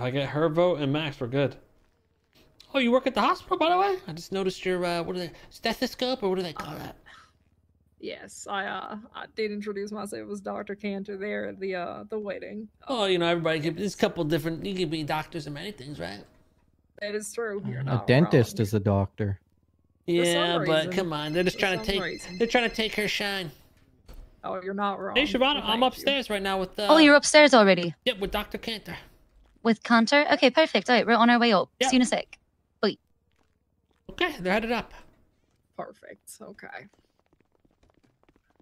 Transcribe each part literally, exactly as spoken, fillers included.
If I get her vote and Max, we're good. Oh, you work at the hospital, by the way? I just noticed your, uh, what are they, stethoscope, or what do they call uh, that? Yes, I, uh, I did introduce myself as Doctor Cantor there at the, uh, the wedding. Oh, you know, everybody, could, there's a couple different, you could be doctors and many things, right? That is true. You're not a dentist wrong. Is a doctor. Yeah, but reason, come on, they're just trying to take, reason. they're trying to take her shine. Oh, you're not wrong. Hey, Shibana, I'm upstairs you. right now with, uh... Oh, you're upstairs already? Yep, with Doctor Cantor. With Cantor? Okay, perfect. All right, we're on our way up. Yep. See you in a sec. Wait. Okay, they're headed up. Perfect. Okay.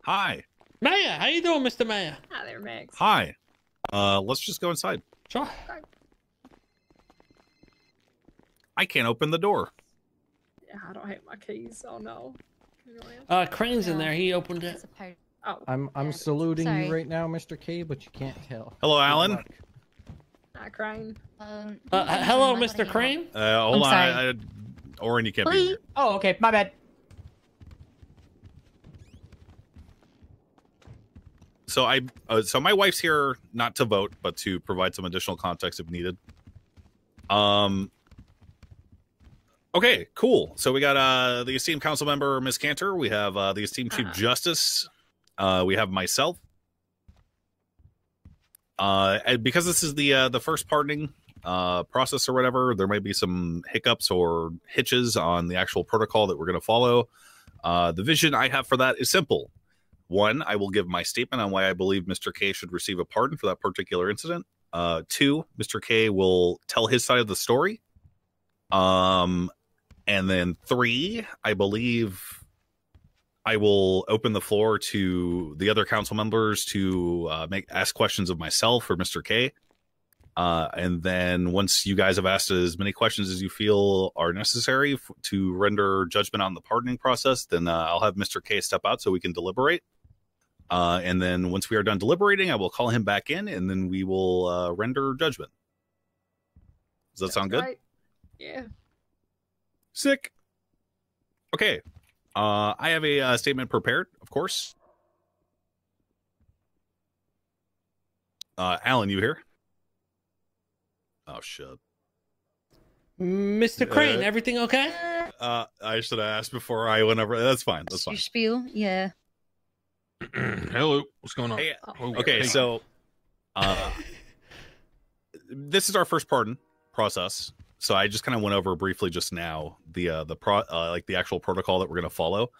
Hi. Maya, how you doing, Mister Maya? Hi there, Max. Hi. Uh, let's just go inside. Sure. Okay. I can't open the door. Yeah, I don't have my keys. Oh, no. Uh, Crane's in there. He opened it. Oh, I'm I'm yeah. saluting Sorry. you right now, Mister K, but you can't tell. Hello, Alan. Hi, Crane. Um, uh, hello, Mister Crane. Uh, hold on. I, I, Orin, you can't be. Oh, okay. My bad. So I, uh, so my wife's here not to vote, but to provide some additional context if needed. Um. Okay, cool. So we got uh the esteemed council member, Miz Cantor. We have uh, the esteemed Chief uh-huh. Justice. Uh, we have myself. Uh, and because this is the uh, the first pardoning uh, process or whatever, there might be some hiccups or hitches on the actual protocol that we're going to follow. Uh, the vision I have for that is simple. One, I will give my statement on why I believe Mister K should receive a pardon for that particular incident. Uh, two, Mister K will tell his side of the story. Um, and then three, I believe... I will open the floor to the other council members to uh, make ask questions of myself or Mister K. Uh, and then once you guys have asked as many questions as you feel are necessary f to render judgment on the pardoning process, then uh, I'll have Mister K step out so we can deliberate. Uh, and then once we are done deliberating, I will call him back in and then we will uh, render judgment. Does that That's sound good? Right. Yeah. Sick. Okay. Uh, I have a uh, statement prepared, of course. Uh, Alan, you here? Oh, shit. Mister Crane, uh, everything okay? Uh, I should have asked before I went over. That's fine. That's fine. Your spiel? Yeah. Hello. What's going on? Hey, oh, okay, hey. so uh, this is our first pardon process. So I just kind of went over briefly just now the uh, the pro uh, like the actual protocol that we're gonna follow.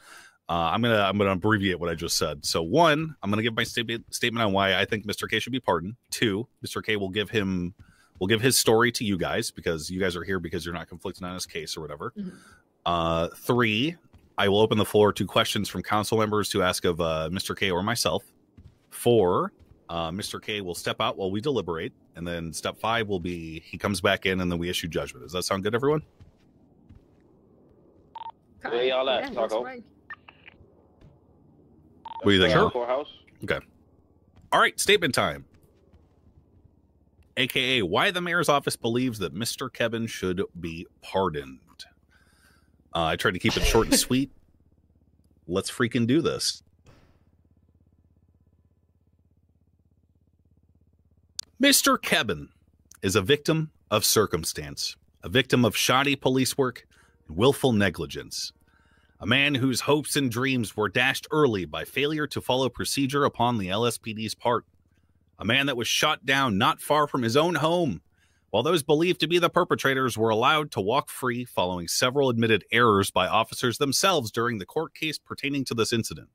Uh, I'm gonna I'm gonna abbreviate what I just said. So one, I'm gonna give my statement statement on why I think Mister K should be pardoned. Two, Mister K will give him will give his story to you guys because you guys are here because you're not conflicting on his case or whatever. Mm-hmm. Uh, three, I will open the floor to questions from council members to ask of uh, Mister K or myself. Four. Uh, Mister K will step out while we deliberate, and then step five will be he comes back in, and then we issue judgment. Does that sound good, everyone? Where y'all at, Taco? What do you think? Sure. Okay. All right, statement time. A K A why the mayor's office believes that Mister Kevin should be pardoned. Uh, I tried to keep it short and sweet. Let's freaking do this. Mister Kevin is a victim of circumstance, a victim of shoddy police work and willful negligence, a man whose hopes and dreams were dashed early by failure to follow procedure upon the L S P D's part, a man that was shot down not far from his own home, while those believed to be the perpetrators were allowed to walk free following several admitted errors by officers themselves during the court case pertaining to this incident.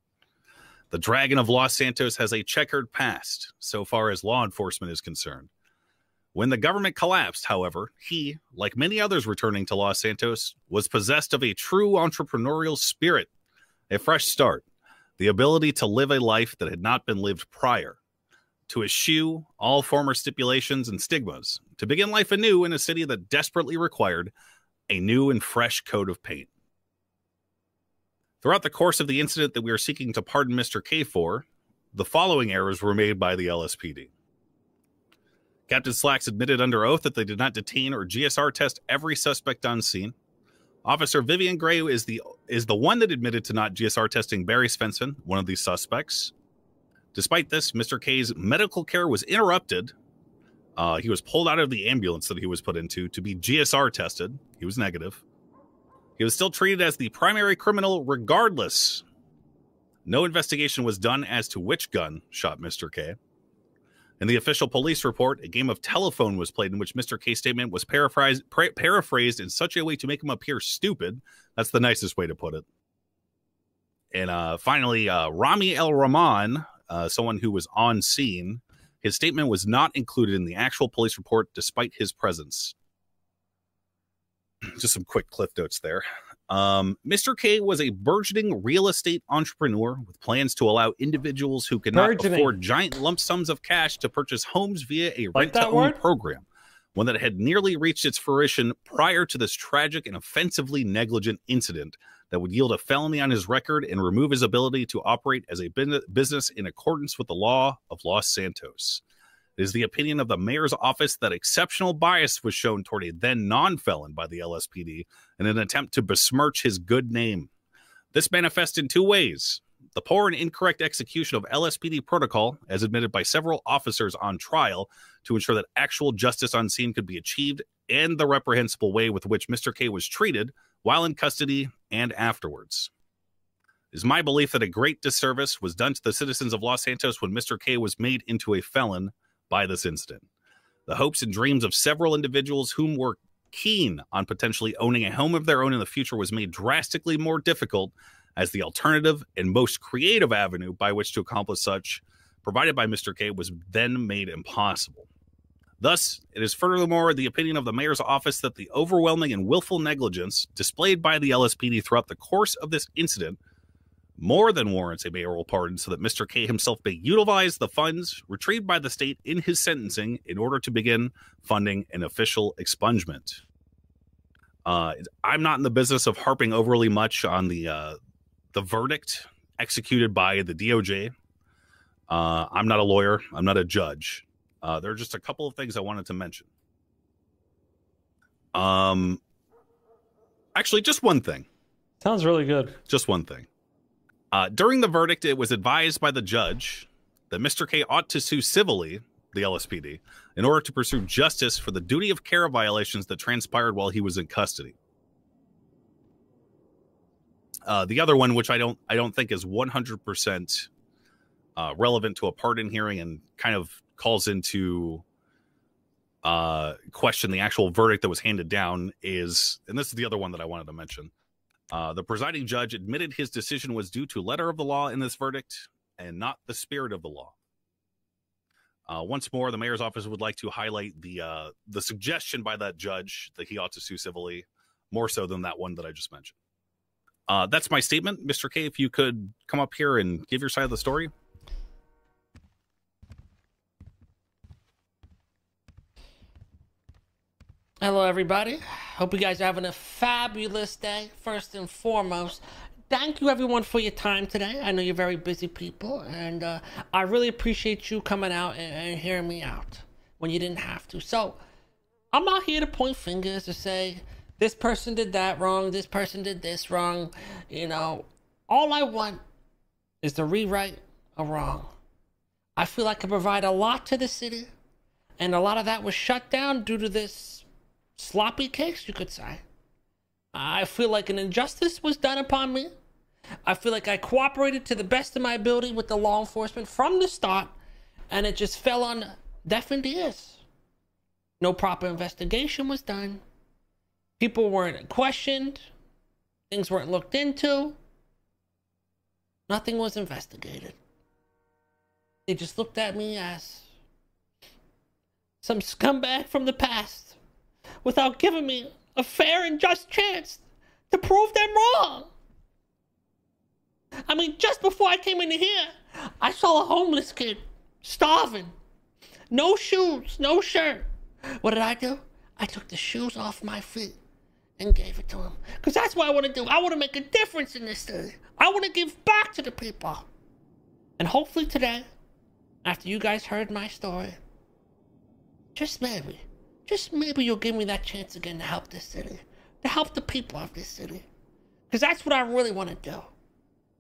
The Dragon of Los Santos has a checkered past, so far as law enforcement is concerned. When the government collapsed, however, he, like many others returning to Los Santos, was possessed of a true entrepreneurial spirit, a fresh start, the ability to live a life that had not been lived prior, to eschew all former stipulations and stigmas, to begin life anew in a city that desperately required a new and fresh coat of paint. Throughout the course of the incident that we are seeking to pardon Mister K for, the following errors were made by the L S P D. Captain Slacks admitted under oath that they did not detain or G S R test every suspect on scene. Officer Vivian Gray is the, is the one that admitted to not G S R testing Barry Svensson, one of these suspects. Despite this, Mister K's medical care was interrupted Uh, he was pulled out of the ambulance that he was put into to be G S R tested. He was negative. He was still treated as the primary criminal regardless. No investigation was done as to which gun shot Mister K. In the official police report, a game of telephone was played in which Mister K's statement was paraphrased, pra- paraphrased in such a way to make him appear stupid. That's the nicest way to put it. And uh, finally, uh, Ramee Al-Rahman, uh, someone who was on scene, his statement was not included in the actual police report despite his presence. Just some quick cliff notes there. Um, Mister K was a burgeoning real estate entrepreneur with plans to allow individuals who could not afford giant lump sums of cash to purchase homes via a rent-to-own program, one that had nearly reached its fruition prior to this tragic and offensively negligent incident that would yield a felony on his record and remove his ability to operate as a business in accordance with the law of Los Santos. It is the opinion of the mayor's office that exceptional bias was shown toward a then non-felon by the L S P D in an attempt to besmirch his good name. This manifests in two ways. The poor and incorrect execution of L S P D protocol, as admitted by several officers on trial, to ensure that actual justice on scene could be achieved, and the reprehensible way with which Mister K was treated while in custody and afterwards. It is my belief that a great disservice was done to the citizens of Los Santos when Mister K was made into a felon by this incident. The hopes and dreams of several individuals whom were keen on potentially owning a home of their own in the future was made drastically more difficult, as the alternative and most creative avenue by which to accomplish such, provided by Mister K, was then made impossible. Thus, it is furthermore the opinion of the mayor's office that the overwhelming and willful negligence displayed by the L S P D throughout the course of this incident more than warrants a mayoral pardon, so that Mister K himself may utilize the funds retrieved by the state in his sentencing in order to begin funding an official expungement. Uh, I'm not in the business of harping overly much on the uh, the verdict executed by the D O J. Uh, I'm not a lawyer. I'm not a judge. Uh, there are just a couple of things I wanted to mention. Um, actually, just one thing. Sounds really good. Just one thing. Uh, during the verdict, it was advised by the judge that Mister K ought to sue civilly the L S P D in order to pursue justice for the duty of care violations that transpired while he was in custody. Uh, the other one, which I don't, I don't think is one hundred percent uh, relevant to a pardon hearing and kind of calls into uh, question the actual verdict that was handed down, is, and this is the other one that I wanted to mention. Uh, the presiding judge admitted his decision was due to letter of the law in this verdict and not the spirit of the law. Uh, once more, the mayor's office would like to highlight the uh, the suggestion by that judge that he ought to sue civilly, more so than that one that I just mentioned. Uh, that's my statement. Mister K, if you could come up here and give your side of the story. Hello, everybody. Hope you guys are having a fabulous day. First and foremost, thank you, everyone, for your time today. I know you're very busy people, and uh, I really appreciate you coming out and, and hearing me out when you didn't have to. So I'm not here to point fingers or say this person did that wrong, this person did this wrong. You know, all I want is to rewrite a wrong. I feel I can provide a lot to the city, and a lot of that was shut down due to this sloppy case, you could say. I feel like an injustice was done upon me. I feel like I cooperated to the best of my ability with the law enforcement from the start, and it just fell on deafened ears. No proper investigation was done. People weren't questioned. Things weren't looked into. Nothing was investigated. They just looked at me as some scumbag from the past, without giving me a fair and just chance to prove them wrong. I mean, just before I came in here, I saw a homeless kid starving. No shoes, no shirt. What did I do? I took the shoes off my feet and gave it to him. Because that's what I want to do. I want to make a difference in this city. I want to give back to the people. And hopefully today, after you guys heard my story, just maybe, just maybe you'll give me that chance again to help this city, to help the people of this city. Because that's what I really want to do.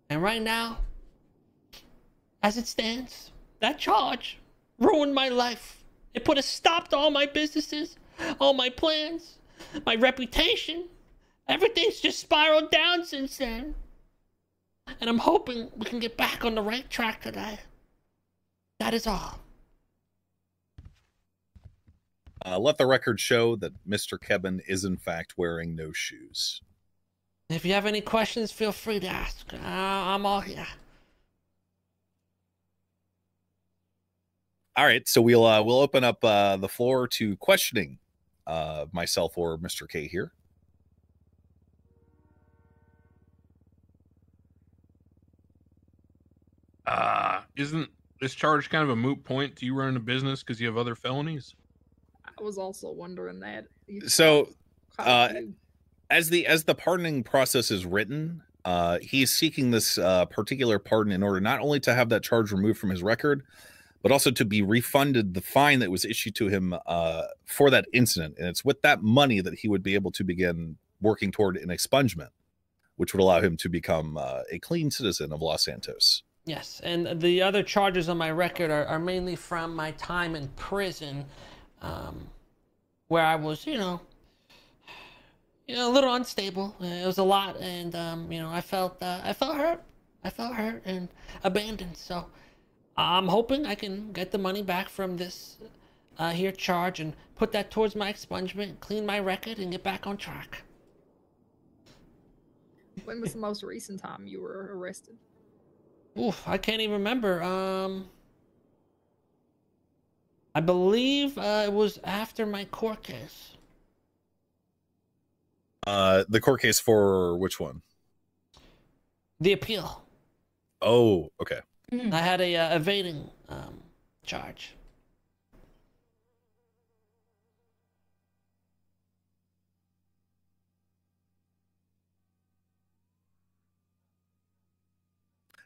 And right now, as it stands, that charge ruined my life. It put a stop to all my businesses, all my plans, my reputation. Everything's just spiraled down since then. And I'm hoping we can get back on the right track today. That is all. Uh, let the record show that Mister Kevin is in fact wearing no shoes. If you have any questions, feel free to ask. Uh, I'm all here. All right, so we'll uh, we'll open up uh, the floor to questioning uh, myself or Mister K here. Uh, isn't this charge kind of a moot point? Do you run a business because you have other felonies? I was also wondering that. So, uh, as the as the pardoning process is written, uh, he's seeking this uh, particular pardon in order not only to have that charge removed from his record, but also to be refunded the fine that was issued to him uh, for that incident. And it's with that money that he would be able to begin working toward an expungement, which would allow him to become uh, a clean citizen of Los Santos. Yes, and the other charges on my record are, are mainly from my time in prison, um, where I was, you know, you know, a little unstable. It was a lot, and um, you know, I felt, uh, I felt hurt, I felt hurt and abandoned. So I'm hoping I can get the money back from this uh, here charge and put that towards my expungement, clean my record, and get back on track. When was the most recent time you were arrested? Oof, I can't even remember. Um, I believe uh, it was after my court case. Uh, the court case for which one? The appeal. Oh, okay. I had a uh, evading um, charge.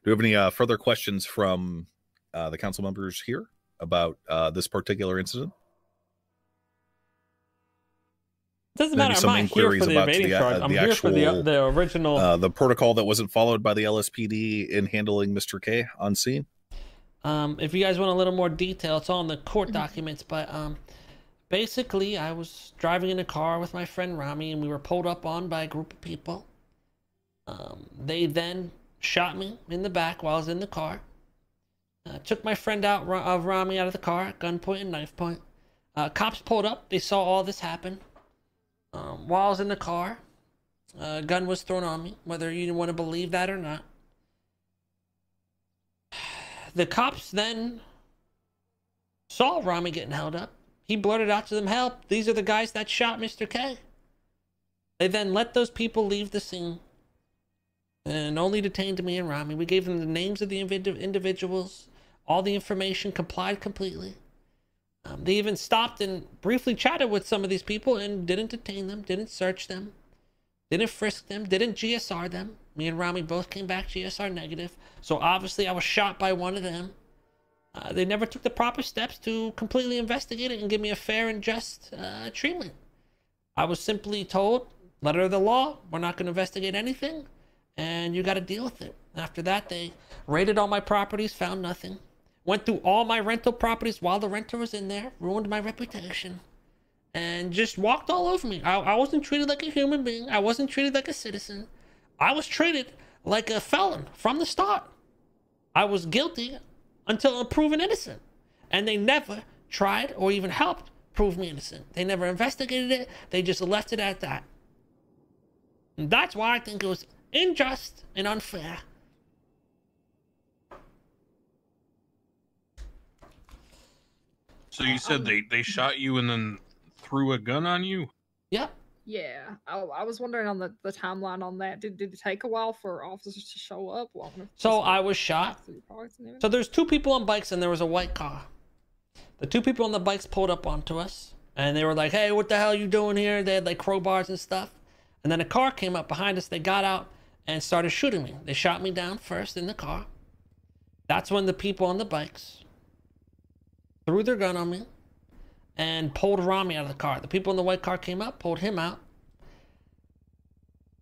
Do you have any uh, further questions from uh, the council members here about uh, this particular incident? It doesn't matter. Some I'm not here for the evading the, charge. Uh, I'm here actual, for the, the original... Uh, the protocol that wasn't followed by the L S P D in handling Mister K on scene. Um, if you guys want a little more detail, it's all in the court documents. But um, basically, I was driving in a car with my friend Ramee, and we were pulled up on by a group of people. Um, they then shot me in the back while I was in the car. Uh, took my friend out of Ramee out of the car, gunpoint and knife point. Uh, cops pulled up. They saw all this happen. Um, while I was in the car, a gun was thrown on me, whether you want to believe that or not. The cops then saw Ramee getting held up. He blurted out to them, "Help, these are the guys that shot Mister K." They then let those people leave the scene and only detained me and Ramee. We gave them the names of the individuals, all the information, complied completely. Um, they even stopped and briefly chatted with some of these people and didn't detain them, didn't search them, didn't frisk them, didn't G S R them. Me and Ramee both came back G S R negative, so obviously I was shot by one of them. Uh, they never took the proper steps to completely investigate it and give me a fair and just uh, treatment. I was simply told, letter of the law, we're not going to investigate anything, and you got to deal with it. After that, they raided all my properties, found nothing. Went through all my rental properties while the renter was in there, ruined my reputation, and just walked all over me. I, I wasn't treated like a human being. I wasn't treated like a citizen. I was treated like a felon from the start. I was guilty until proven innocent, and they never tried or even helped prove me innocent. They never investigated it. They just left it at that. And that's why I think it was unjust and unfair. So you said um, they, they shot you and then threw a gun on you? Yep. Yeah. I, I was wondering on the, the timeline on that. Did, did it take a while for officers to show up? Well, so I was shot. So there's two people on bikes and there was a white car. The two people on the bikes pulled up onto us and they were like, "Hey, what the hell are you doing here?" They had like crowbars and stuff. And then a car came up behind us. They got out and started shooting me. They shot me down first in the car. That's when the people on the bikes threw their gun on me and pulled Ramee out of the car. The people in the white car came up, pulled him out,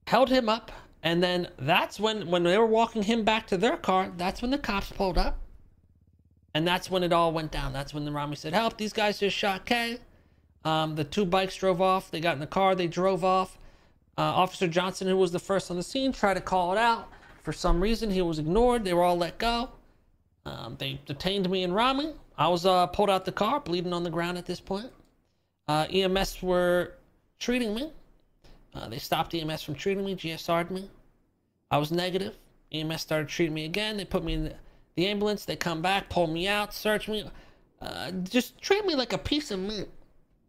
held him up, and then that's when, when they were walking him back to their car, that's when the cops pulled up And that's when it all went down. That's when the Ramee said, help, these guys just shot K. Um, the two bikes drove off. They got in the car. They drove off. Uh, Officer Johnson, who was the first on the scene, tried to call it out. For some reason, he was ignored. They were all let go. Um, they detained me and Ramee. I was uh, pulled out the car, bleeding on the ground at this point. Uh, E M S were treating me. Uh, they stopped E M S from treating me, G S R'd me. I was negative. E M S started treating me again. They put me in the ambulance. They come back, pull me out, search me. Uh, just treat me like a piece of meat.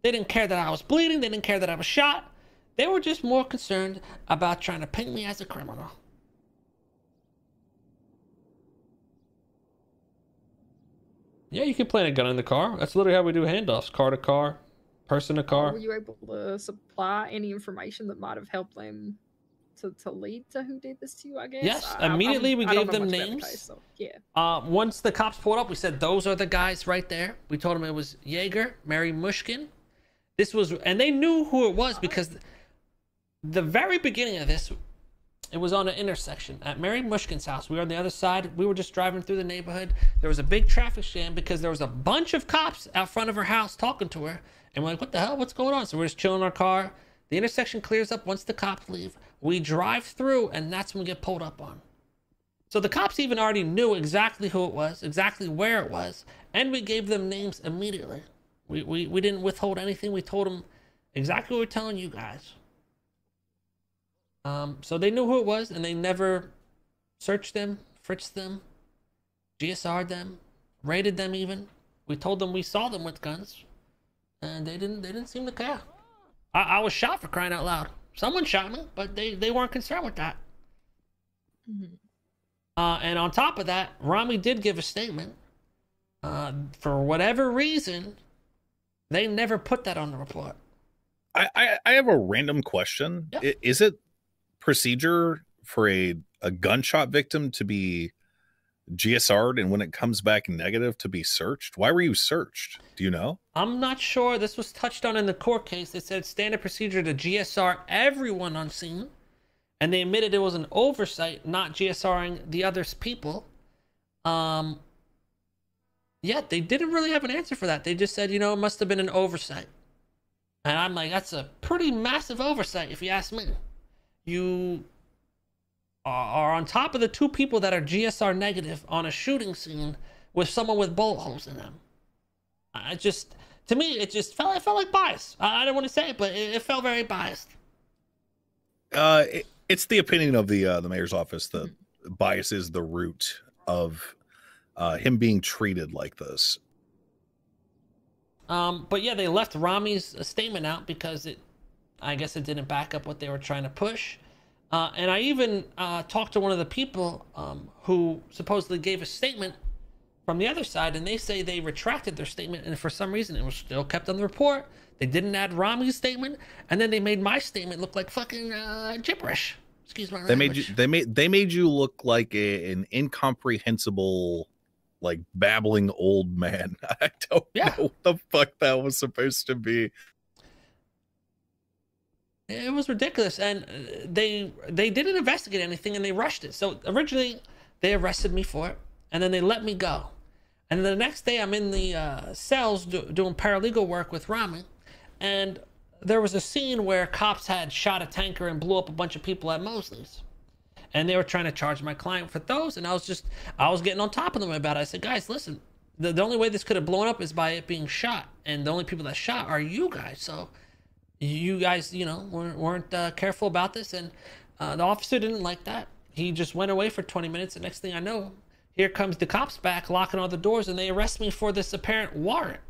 They didn't care that I was bleeding. They didn't care that I was shot. They were just more concerned about trying to paint me as a criminal. Yeah, you can plant a gun in the car. That's literally how we do handoffs. Car to car, person to car. Were you able to supply any information that might have helped them to, to lead to who did this to you, I guess? Yes, I, immediately I, we I gave them names. The case, so, yeah. Uh, once the cops pulled up, we said, those are the guys right there. We told them it was Jaeger, Mary Mushkin. This was, and they knew who it was because the very beginning of this, it was on an intersection at Mary Mushkin's house. We were on the other side. We were just driving through the neighborhood. There was a big traffic jam because there was a bunch of cops out front of her house talking to her. And we're like, what the hell? What's going on? So we're just chilling in our car. The intersection clears up once the cops leave. We drive through, and that's when we get pulled up on. So the cops even already knew exactly who it was, exactly where it was, and we gave them names immediately. We, we, we didn't withhold anything. We told them exactly what we're telling you guys. Um, so they knew who it was, and they never searched them, fritzed them, G S R'd them, raided them even. We told them we saw them with guns, and they didn't, they didn't seem to care. I, I was shot, for crying out loud. Someone shot me, but they, they weren't concerned with that. Mm-hmm. uh, and on top of that, Ramee did give a statement. Uh, for whatever reason, they never put that on the report. I, I, I have a random question. Yeah. Is it procedure for a, a gunshot victim to be G S R'd and when it comes back negative to be searched? Why were you searched? Do you know? I'm not sure. This was touched on in the court case. They said standard procedure to G S R everyone on scene. And they admitted it was an oversight, not G S R'ing the other people. Um... Yeah, they didn't really have an answer for that. They just said, you know, it must have been an oversight. And I'm like, that's a pretty massive oversight, if you ask me. You are on top of the two people that are G S R negative on a shooting scene with someone with bullet holes in them. I just, to me, it just felt, it felt like bias. I, I don't want to say it, but it, it felt very biased. Uh, it, it's the opinion of the uh, the mayor's office that bias is the root of Uh, him being treated like this. Um, but yeah, they left Ramee's statement out because it, I guess it didn't back up what they were trying to push. Uh, and I even uh, talked to one of the people um, who supposedly gave a statement from the other side, and they say they retracted their statement, and for some reason it was still kept on the report. They didn't add Ramee's statement, and then they made my statement look like fucking uh, gibberish. Excuse my language. They made you, they made, they made you look like a, an incomprehensible, like babbling old man. I don't yeah. know what the fuck that was supposed to be. It was ridiculous, and they they didn't investigate anything, and they rushed it. So originally they arrested me for it, and then they let me go. And the next day I'm in the uh, cells do, doing paralegal work with Ramee, and there was a scene where cops had shot a tanker and blew up a bunch of people at Mosley's. And they were trying to charge my client for those. And I was just, I was getting on top of them about it. I said, guys, listen, the, the only way this could have blown up is by it being shot. And the only people that shot are you guys. So you guys, you know, weren't, weren't uh, careful about this. And uh, the officer didn't like that. He just went away for twenty minutes. The next thing I know, here comes the cops back, locking all the doors. And they arrest me for this apparent warrant.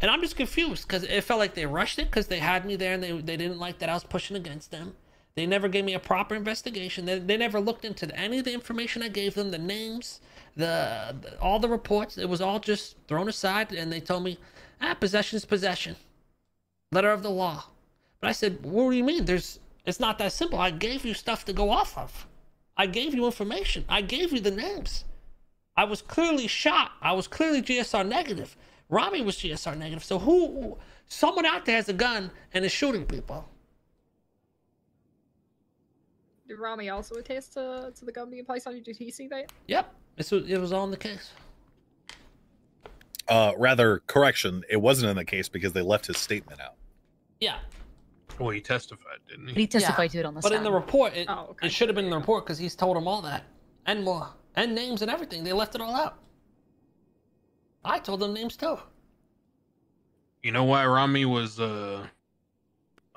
And I'm just confused because it felt like they rushed it because they had me there and they, they didn't like that I was pushing against them. They never gave me a proper investigation. They, they never looked into any of the information I gave them, the names, the, the all the reports. It was all just thrown aside, and they told me, ah, possession is possession. Letter of the law. But I said, what do you mean? There's, it's not that simple. I gave you stuff to go off of. I gave you information. I gave you the names. I was clearly shot. I was clearly G S R negative. Ramee was G S R negative. So who, someone out there has a gun and is shooting people. Did Ramee also attest to, to the gun being placed on you? Did he see that? Yep. It was, it was on the case. Uh, rather, correction, it wasn't in the case because they left his statement out. Yeah. Well, he testified, didn't he? But he testified yeah. to it on the but stand. But in the report, it, oh, okay. it should have been in the report because he's told them all that. And more. And names and everything. They left it all out. I told them names too. You know why Ramee was uh,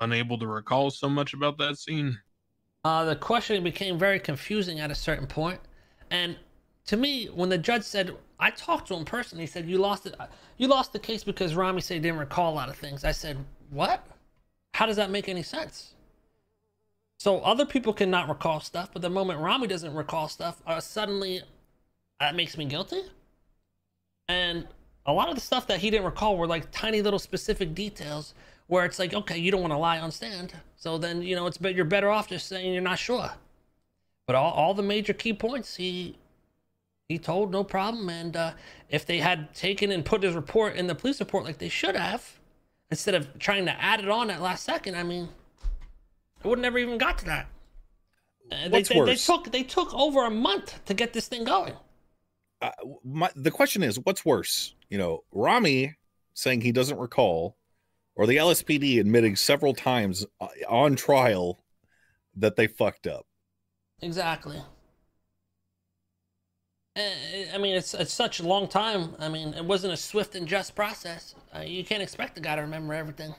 unable to recall so much about that scene? Uh, the questioning became very confusing at a certain point. And to me, when the judge said, I talked to him personally, he said, you lost it. You lost the case because Ramee said he didn't recall a lot of things. I said, what? How does that make any sense? So other people cannot recall stuff, but the moment Ramee doesn't recall stuff, uh, suddenly that makes me guilty. And a lot of the stuff that he didn't recall were like tiny little specific details where it's like, okay, you don't want to lie on stand. So then, you know, it's but you're better off just saying you're not sure. But all, all the major key points he he told no problem. And uh, if they had taken and put his report in the police report like they should have, instead of trying to add it on at last second, I mean, it would never even got to that. Uh, What's they, they, worse? They took, they took over a month to get this thing going. Uh, my, the question is, what's worse? You know, Ramee saying he doesn't recall, or the L S P D admitting several times on trial that they fucked up. Exactly. I mean, it's, it's such a long time. I mean, it wasn't a swift and just process. Uh, you can't expect the guy to remember everything.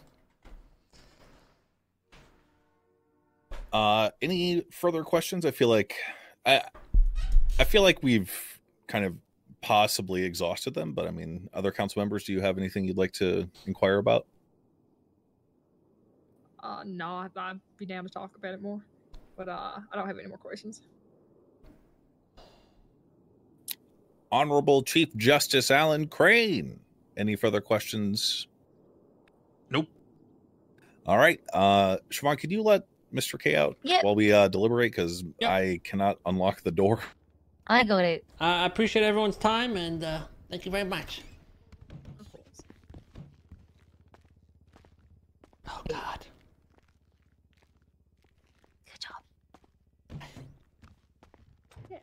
Uh, any further questions? I feel like I, I feel like we've kind of possibly exhausted them, but I mean, other council members, do you have anything you'd like to inquire about? Uh, no, I'd be down to talk about it more, but uh, I don't have any more questions. Honorable Chief Justice Alan Crane, any further questions? Nope. All right, uh, Siobhan, could you let Mister K out yep. while we uh, deliberate? Because yep. I cannot unlock the door. I got it. Uh, I appreciate everyone's time, and uh, thank you very much. Oh, God. Good job. Yeah.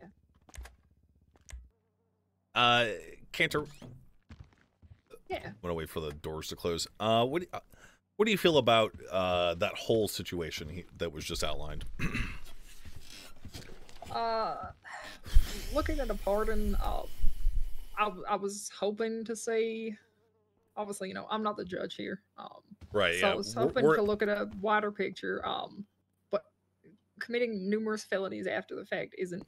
Uh, Cantor. Yeah. I'm gonna wait for the doors to close. Uh, what do you, what do you feel about uh, that whole situation he, that was just outlined? uh... Looking at a pardon, uh, I, I was hoping to see, obviously, you know, I'm not the judge here. Um, right. So yeah. I was hoping we're, to look at a wider picture, um, but committing numerous felonies after the fact isn't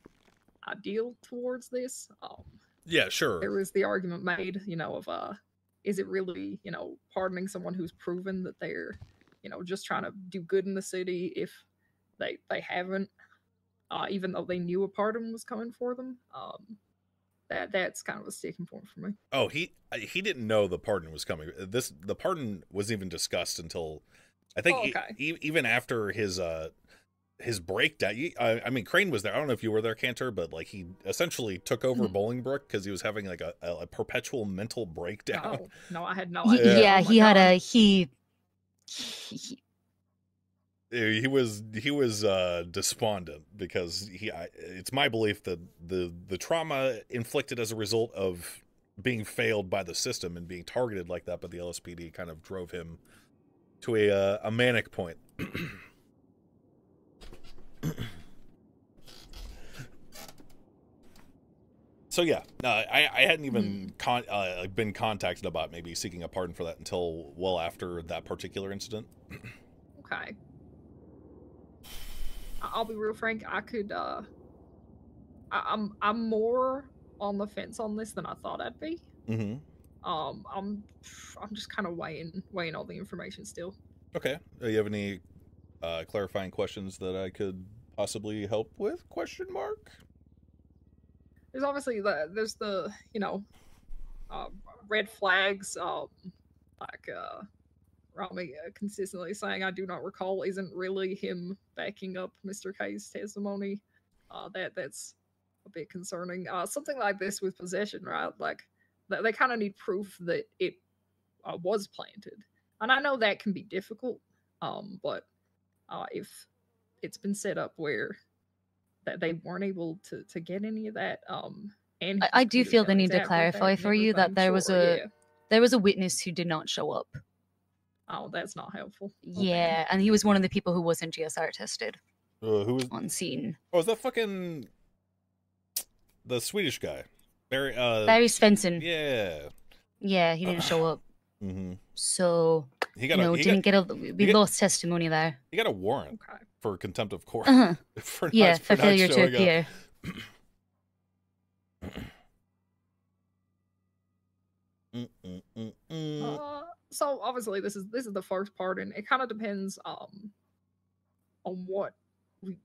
ideal towards this. Um, yeah, sure. There was the argument made, you know, of uh, is it really, you know, pardoning someone who's proven that they're, you know, just trying to do good in the city if they they haven't. Uh, even though they knew a pardon was coming for them, um, that that's kind of a sticking point for me. Oh, he he didn't know the pardon was coming. This the pardon wasn't even discussed until I think oh, okay. he, he, even after his uh his breakdown. He, I, I mean, Crane was there. I don't know if you were there, Cantor, but like he essentially took over mm-hmm. Bolingbroke because he was having like a, a perpetual mental breakdown. Oh, no, I had no idea. Yeah, yeah oh, he God. had a he. he... He was he was uh, despondent because he. I, it's my belief that the the trauma inflicted as a result of being failed by the system and being targeted like that by the L S P D kind of drove him to a uh, a manic point. So yeah, uh, I I hadn't even con uh, been contacted about maybe seeking a pardon for that until well after that particular incident. Okay. I'll be real frank. I could. Uh, I, I'm I'm more on the fence on this than I thought I'd be. Mm-hmm. Um, I'm I'm just kind of weighing weighing all the information still. Okay. Do you have any uh, clarifying questions that I could possibly help with? Question mark. There's obviously the there's the you know uh, red flags um, like. Uh, Ramee consistently saying I do not recall isn't really him backing up Mister K's testimony. Uh, that that's a bit concerning. Uh, something like this with possession, right? Like they, they kind of need proof that it uh, was planted, and I know that can be difficult. Um, but uh, if it's been set up where that they weren't able to to get any of that, um, And I, I do feel the need to clarify for you that there was a there was a witness who did not show up. Oh, that's not helpful. Yeah, okay. And he was one of the people who wasn't G S R tested. Uh, who was on scene? Oh, is that fucking the Swedish guy, Barry? Uh, Barry Svensson. Yeah. Yeah, he didn't show up. Mm-hmm. So he got you know, a, he didn't got, get a we lost got, testimony there. He got a warrant okay. for contempt of court. Uh-huh. for yeah, not, for, for failure to appear. mm -mm -mm -mm. Uh, so obviously this is this is the first part, and it kind of depends um on what we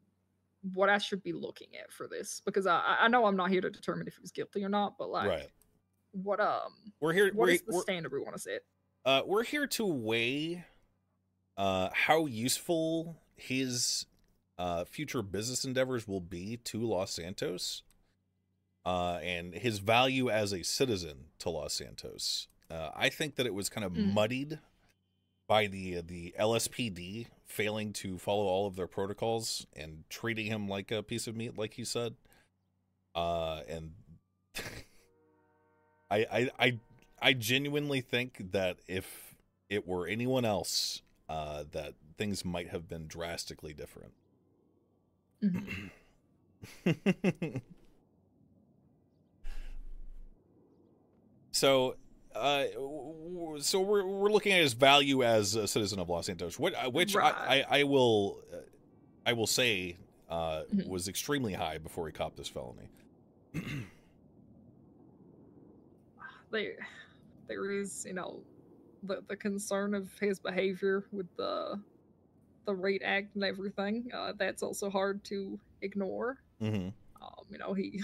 what I should be looking at for this, because I I know I'm not here to determine if he was guilty or not, but like right. what um we're here what we're, is the we're, standard we want to set? Uh, we're here to weigh uh how useful his uh future business endeavors will be to Los Santos. Uh, and his value as a citizen to Los Santos. Uh, I think that it was kind of mm. muddied by the the L S P D failing to follow all of their protocols and treating him like a piece of meat, like you said. Uh, and I, I I I genuinely think that if it were anyone else, uh, that things might have been drastically different. Mm. So, uh, so we're we're looking at his value as a citizen of Los Santos, which, which right. I, I I will, I will say, uh, mm-hmm. was extremely high before he copped this felony. there, there is, you know, the the concern of his behavior with the the RAID Act and everything. Uh, that's also hard to ignore. Mm-hmm. Um, you know, he.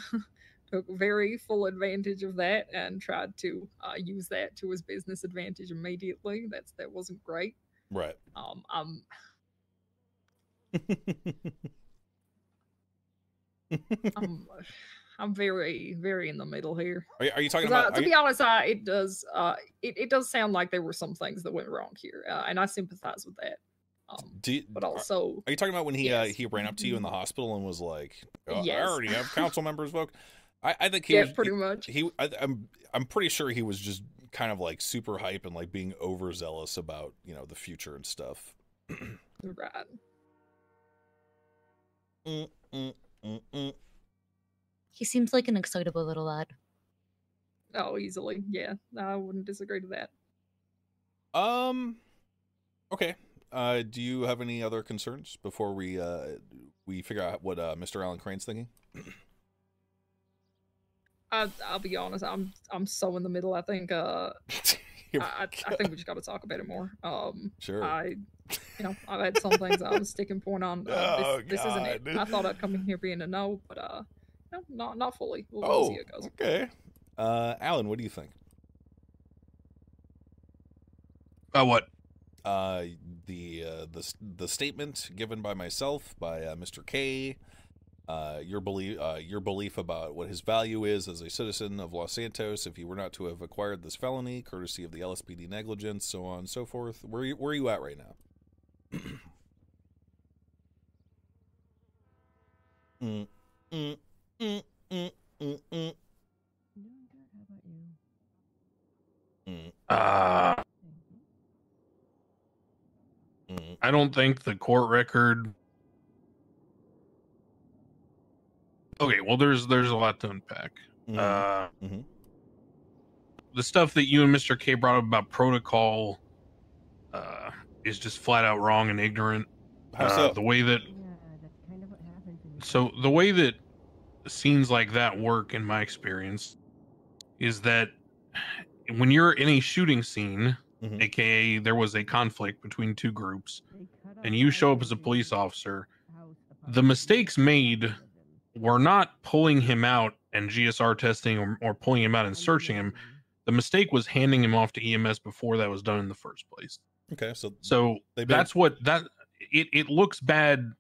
took very full advantage of that and tried to uh, use that to his business advantage immediately. That's that wasn't great. Right. Um. um... I'm. I'm very, very in the middle here. Are you, are you talking about? Uh, to be you... honest, I, it does. Uh, it it does sound like there were some things that went wrong here, uh, and I sympathize with that. Um, Do you, but also, are you talking about when he yes. uh, he ran up to you in the hospital and was like, oh, yes. "I already have council members vote." I, I think he yeah, was pretty he, much. He, I, I'm, I'm pretty sure he was just kind of like super hype and like being overzealous about you know the future and stuff. Right. Mm, mm, mm, mm. He seems like an excitable little lad. Oh, easily, yeah. I wouldn't disagree to that. Um. Okay. Uh, do you have any other concerns before we uh we figure out what uh, Mister Alan Crane's thinking? I, I'll be honest. I'm I'm so in the middle. I think uh, I, I think we just got to talk about it more. Um, sure. I, you know, I've had some things I was sticking point on. Uh, oh, this, this isn't it. I thought I'd come in here being a no, but uh, no, not not fully. We'll oh, see how it goes. Okay. Uh, Alan, what do you think? About uh, what? Uh, the uh, the the statement given by myself by uh, Mister K. Uh, your belief, uh, your belief about what his value is as a citizen of Los Santos, if he were not to have acquired this felony, courtesy of the L S P D negligence, so on and so forth. Where are you, where are you at right now? mm, mm, mm, mm, mm, mm. Mm. Uh, mm. I don't think the court record. Okay, well, there's there's a lot to unpack. Mm-hmm. Uh, mm-hmm. The stuff that you and Mister K brought up about protocol uh, is just flat out wrong and ignorant. How so? Uh, the way that yeah, that's kind of what happens. So the way that scenes like that work, in my experience, is that when you're in a shooting scene, mm-hmm. aka there was a conflict between two groups, and you show up as a police officer, the mistakes made. We're not pulling him out and G S R testing or, or pulling him out and searching him. The mistake was handing him off to E M S before that was done in the first place. Okay. So, so been... that's what that it, it looks bad.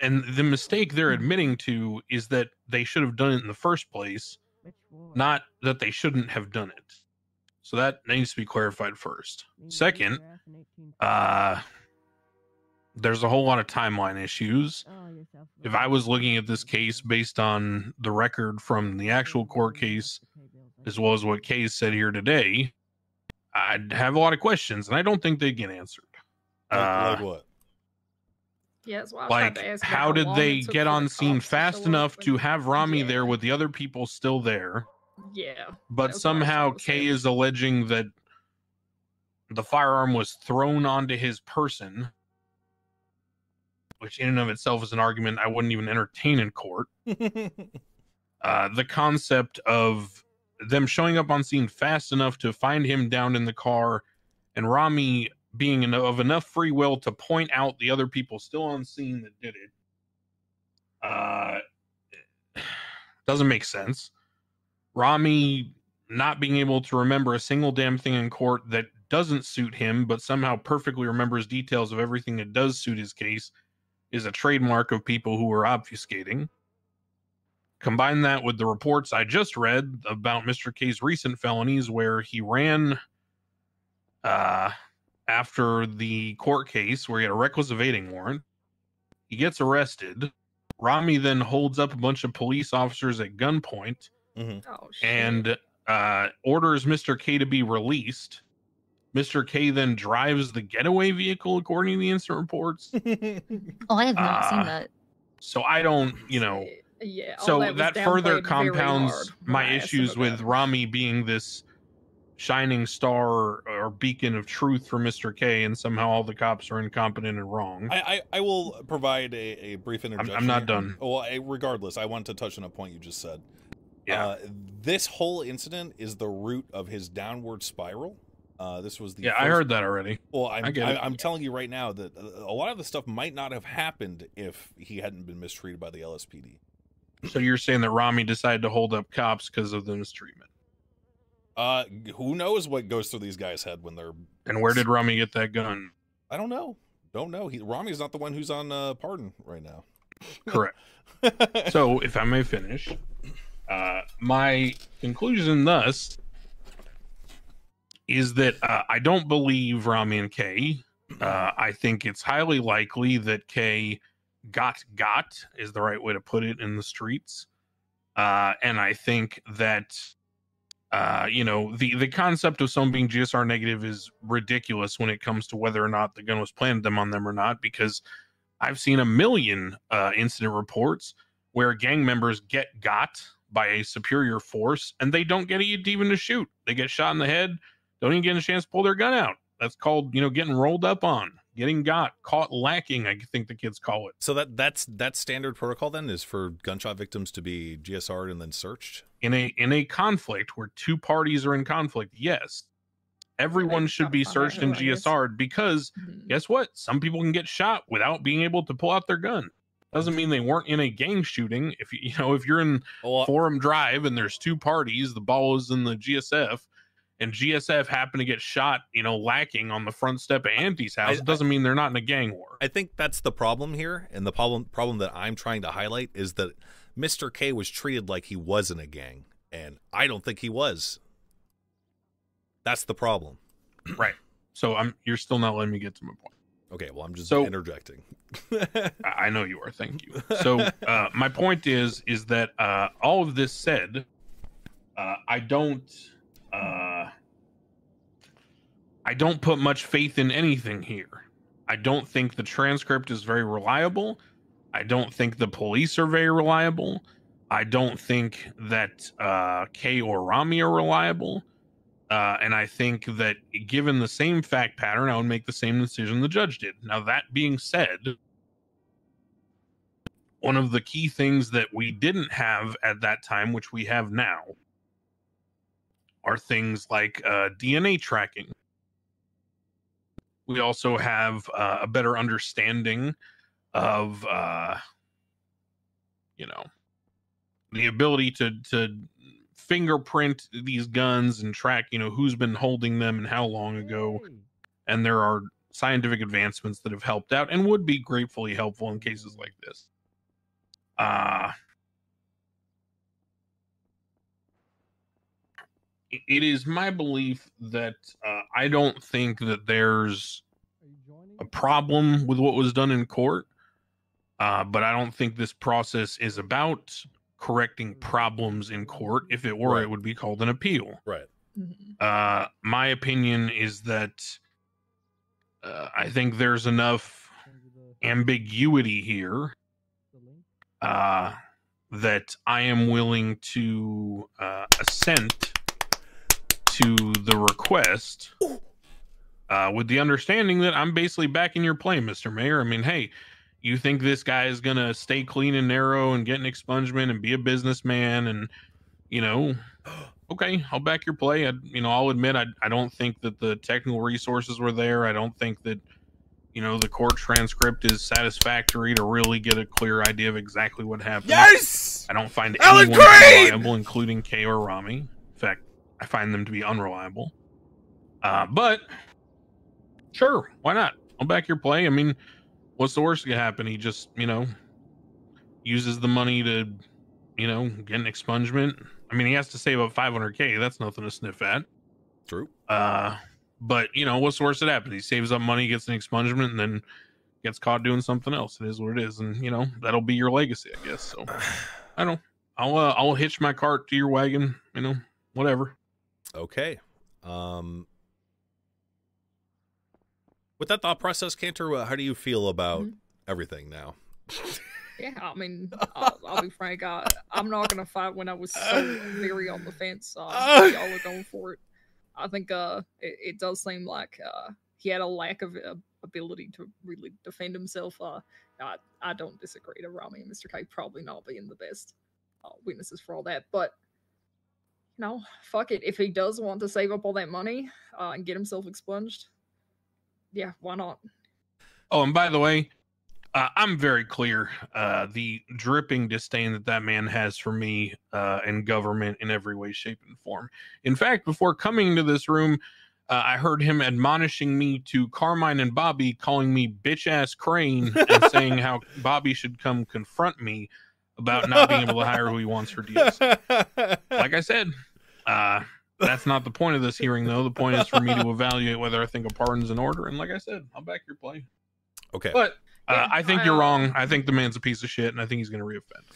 And the mistake they're admitting to is that they should have done it in the first place, not that they shouldn't have done it. So that needs to be clarified first. Second, uh, there's a whole lot of timeline issues. If I was looking at this case based on the record from the actual court case, as well as what Kay said here today, I'd have a lot of questions, and I don't think they get answered. Uh, like what? Yeah, that's why I like, to ask how did they get on scene fast enough to have Ramee yeah. there with the other people still there? Yeah. But somehow Kay is alleging that the firearm was thrown onto his person, which in and of itself is an argument I wouldn't even entertain in court. uh, the concept of them showing up on scene fast enough to find him down in the car and Ramee being en- of enough free will to point out the other people still on scene that did it. Uh, doesn't make sense. Ramee not being able to remember a single damn thing in court that doesn't suit him, but somehow perfectly remembers details of everything that does suit his case, is a trademark of people who are obfuscating. Combine that with the reports I just read about Mister K's recent felonies, where he ran uh, after the court case where he had a reckless evading warrant. He gets arrested. Ramee then holds up a bunch of police officers at gunpoint mm-hmm. oh, shit. and uh, orders Mister K to be released. Mister K then drives the getaway vehicle, according to the incident reports. oh, I have not uh, seen that. So I don't, you know... Yeah, so that, that further compounds my issues with Ramee being this shining star or beacon of truth for Mister K, and somehow all the cops are incompetent and wrong. I, I, I will provide a, a brief interjection. I'm, I'm not done. Well, I, regardless, I want to touch on a point you just said. Yeah. Uh, this whole incident is the root of his downward spiral. Uh, this was the yeah. First... I heard that already. Well, I'm, I get I, I'm telling you right now that a lot of the stuff might not have happened if he hadn't been mistreated by the L S P D. So you're saying that Ramee decided to hold up cops because of the mistreatment? Uh, who knows what goes through these guys' head when they're... And where did Ramee get that gun? I don't know. Don't know. He, Rami's not the one who's on uh, pardon right now. Correct. So if I may finish, uh, my conclusion thus is that uh, I don't believe Ramee and Kay. Uh, I think it's highly likely that Kay... got got is the right way to put it in the streets. Uh, and I think that, uh, you know, the, the concept of someone being G S R negative is ridiculous when it comes to whether or not the gun was planted them on them or not, because I've seen a million uh, incident reports where gang members get got by a superior force and they don't get even to shoot. They get shot in the head, don't even get a chance to pull their gun out. That's called, you know, getting rolled up on. Getting got, caught lacking, I think the kids call it. So that that's that's standard protocol then, is for gunshot victims to be G S R'd and then searched? In a in a conflict where two parties are in conflict, yes. Everyone should be searched and G S R'd because mm-hmm. guess what? Some people can get shot without being able to pull out their gun. Doesn't mean they weren't in a gang shooting. If you, you know, if you're in well, Forum Drive and there's two parties, the ball is in the G S F. And G S F happened to get shot, you know, lacking on the front step of Auntie's house. It doesn't mean they're not in a gang war. I think that's the problem here. And the problem problem that I'm trying to highlight is that Mister K was treated like he was in a gang. And I don't think he was. That's the problem. Right. So I'm. You're still not letting me get to my point. Okay, well, I'm just so, interjecting. I know you are. Thank you. So uh, my point is, is that uh, all of this said, uh, I don't... Uh, I don't put much faith in anything here. I don't think the transcript is very reliable. I don't think the police are very reliable. I don't think that uh, Kay or Ramee are reliable. Uh, and I think that given the same fact pattern, I would make the same decision the judge did. Now, that being said, one of the key things that we didn't have at that time, which we have now, are things like uh, D N A tracking. We also have uh, a better understanding of, uh, you know, the ability to to fingerprint these guns and track, you know, who's been holding them and how long ago. And there are scientific advancements that have helped out and would be gratefully helpful in cases like this. Uh, It is my belief that uh, I don't think that there's a problem with what was done in court, uh, but I don't think this process is about correcting problems in court. If it were, right. it would be called an appeal. Right. Uh, my opinion is that uh, I think there's enough ambiguity here uh, that I am willing to uh, assent to the request uh, with the understanding that I'm basically backing your play, Mister Mayor. I mean, hey, you think this guy is going to stay clean and narrow and get an expungement and be a businessman and, you know... Okay, I'll back your play. I, you know, I'll admit I, I don't think that the technical resources were there. I don't think that, you know, the court transcript is satisfactory to really get a clear idea of exactly what happened. Yes! I don't find Alan anyone Crane! Reliable, including K or Ramee. In fact, I find them to be unreliable. Uh, but, sure, why not? I'll back your play. I mean, what's the worst that could happen? He just, you know, uses the money to, you know, get an expungement. I mean, he has to save up five hundred K. That's nothing to sniff at. True. Uh, but, you know, what's the worst that happens? He saves up money, gets an expungement, and then gets caught doing something else. It is what it is. And, you know, that'll be your legacy, I guess. So, I don't know. I'll, uh, I'll hitch my cart to your wagon, you know, whatever. Okay. Um, with that thought process, Cantor, how do you feel about mm-hmm. everything now? Yeah, I mean, I'll, I'll be frank, I, I'm not going to fight when I was so very on the fence. Uh, y'all are going for it. I think uh, it, it does seem like uh, he had a lack of uh, ability to really defend himself. Uh, I, I don't disagree to Ramee and Mister K probably not being the best uh, witnesses for all that. But, you know, fuck it. If he does want to save up all that money uh, and get himself expunged, yeah, why not? Oh, and by the way, Uh, I'm very clear. Uh, the dripping disdain that that man has for me uh, and government in every way, shape, and form. In fact, before coming to this room, uh, I heard him admonishing me to Carmine and Bobby, calling me bitch-ass Crane and saying how Bobby should come confront me about not being able to hire who he wants for deals. Like I said, uh, that's not the point of this hearing, though. The point is for me to evaluate whether I think a pardon's in order. And like I said, I'll back your play. Okay. But... Uh, I think I, you're wrong. I think the man's a piece of shit, and I think he's going to reoffend.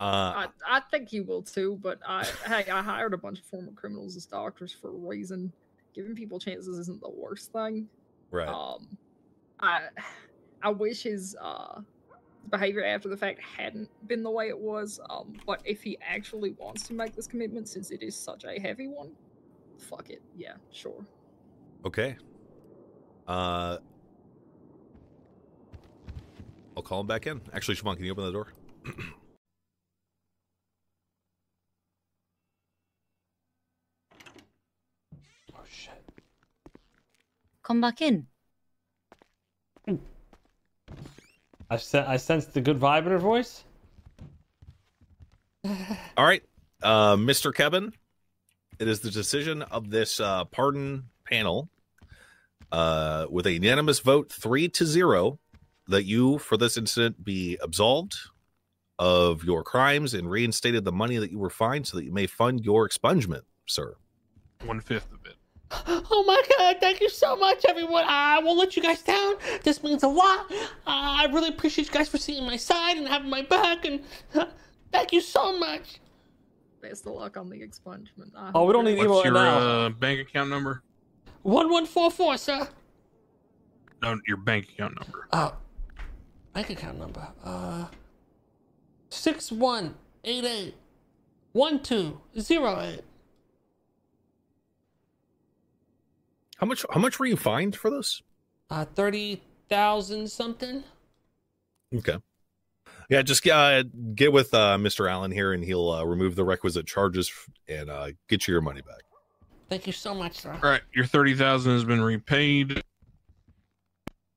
Uh, I, I think he will, too, but I, hey, I hired a bunch of former criminals as doctors for a reason. Giving people chances isn't the worst thing. Right. Um, I I wish his uh, behavior after the fact hadn't been the way it was, um, but if he actually wants to make this commitment, since it is such a heavy one, fuck it. Yeah, sure. Okay. Uh... I'll call him back in. Actually, Shibana, can you open the door? Oh, shit. Come back in. I, se I sensed the good vibe in her voice. All right. Uh, Mister Kevin, it is the decision of this uh, pardon panel uh, with a unanimous vote, three to zero. That you, for this incident, be absolved of your crimes and reinstated the money that you were fined so that you may fund your expungement, sir. one fifth of it. Oh, my God. Thank you so much, everyone. I won't let you guys down. This means a lot. Uh, I really appreciate you guys for seeing my side and having my back. And uh, thank you so much. Best of luck on the expungement. I oh, we don't need email right now. What's your uh, bank account number? one one four four, sir. No, your bank account number. Oh. Bank account number, uh, six one eight eight one two zero eight. How much? How much were you fined for this? Uh, thirty thousand something. Okay. Yeah, just uh, get with uh, Mister Allen here, and he'll uh, remove the requisite charges and uh, get you your money back. Thank you so much, sir. All right, your thirty thousand has been repaid.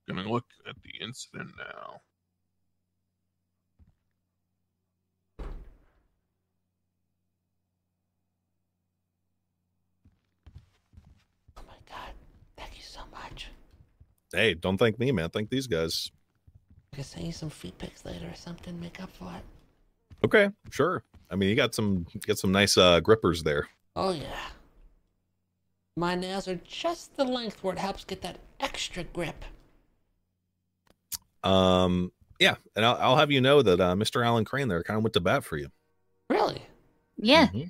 Gonna look at the incident now. Hey, don't thank me, man. Thank these guys. I can send you some feet pics later or something. Make up for it. Okay, sure. I mean, you got some, you got some nice uh, grippers there. Oh yeah. My nails are just the length where it helps get that extra grip. Um, yeah, and I'll, I'll have you know that uh, Mister Alan Crane there kind of went to bat for you. Really? Yeah. Mm-hmm.